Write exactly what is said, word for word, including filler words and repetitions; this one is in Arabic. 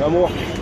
يا موحد